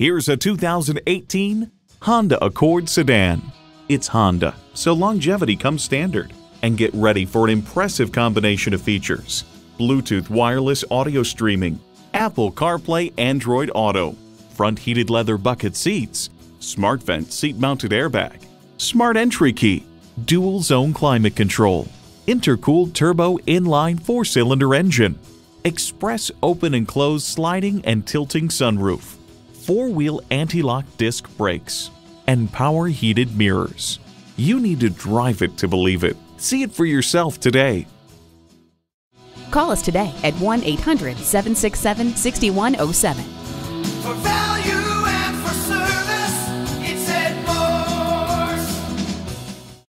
Here's a 2018 Honda Accord sedan. It's Honda, so longevity comes standard. And get ready for an impressive combination of features: Bluetooth wireless audio streaming, Apple CarPlay Android Auto, front heated leather bucket seats, smart vent seat-mounted airbag, smart entry key, dual zone climate control, intercooled turbo inline 4-cylinder engine, express open and close sliding and tilting sunroof, 4-wheel anti-lock disc brakes, and power heated mirrors. You need to drive it to believe it. See it for yourself today. Call us today at 1-800-767-6107.